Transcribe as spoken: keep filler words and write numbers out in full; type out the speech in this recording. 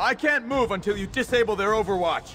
I can't move until you disable their overwatch.